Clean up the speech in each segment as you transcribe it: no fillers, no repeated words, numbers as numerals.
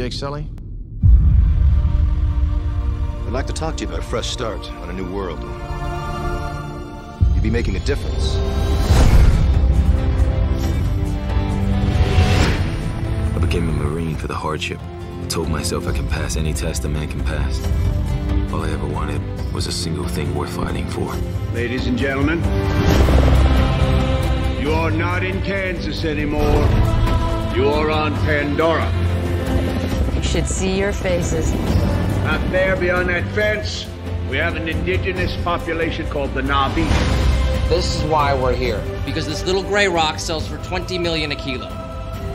Jake Sully? I'd like to talk to you about a fresh start on a new world. You'd be making a difference. I became a Marine for the hardship. I told myself I can pass any test a man can pass. All I ever wanted was a single thing worth fighting for. Ladies and gentlemen, you're not in Kansas anymore. You're on Pandora. You should see your faces. Up there beyond that fence, we have an indigenous population called the Na'vi. This is why we're here. Because this little gray rock sells for 20 million a kilo.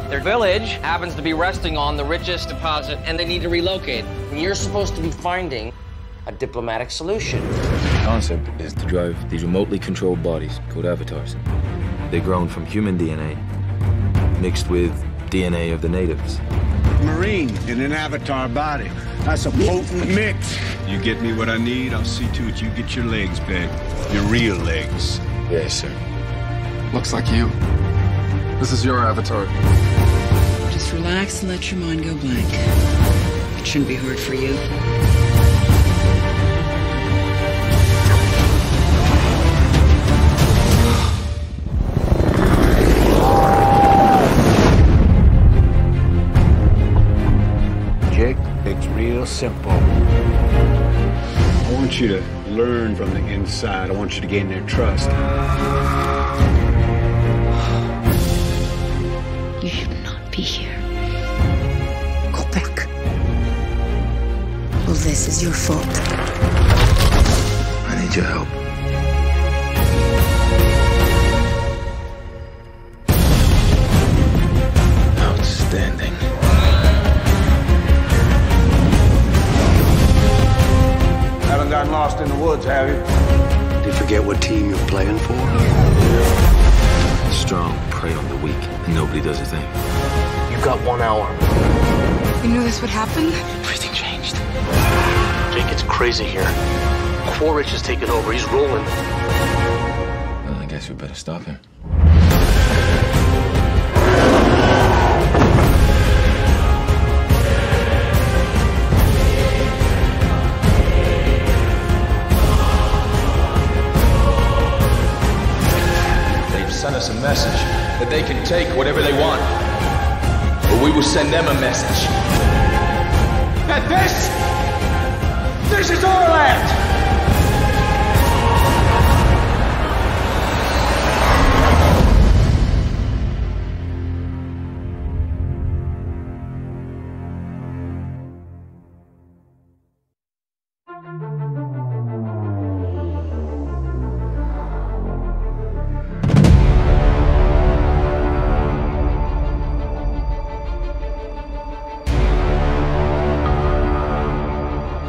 Their village happens to be resting on the richest deposit, and they need to relocate. And you're supposed to be finding a diplomatic solution. The concept is to drive these remotely controlled bodies, called avatars. They're grown from human DNA, mixed with DNA of the natives. Marine in an avatar body. That's a potent mix. You get me what I need, I'll see to it you get your legs back. Your real legs. Yes, sir. Looks like you. This is your avatar. Just relax and let your mind go blank. It shouldn't be hard for you. It's real simple. I want you to learn from the inside. I want you to gain their trust. You should not be here. Go back. Well, this is your fault. I need your help. Outstanding. Gotten lost in the woods, have you? Did you forget what team you're playing for? The strong prey on the weak, and nobody does a thing. You've got 1 hour. You knew this would happen? Everything changed. Jake, it's crazy here. Quaritch has taken over. He's rolling. Well, I guess we better stop him. Send us a message that they can take whatever they want, but we will send them a message that this is our land.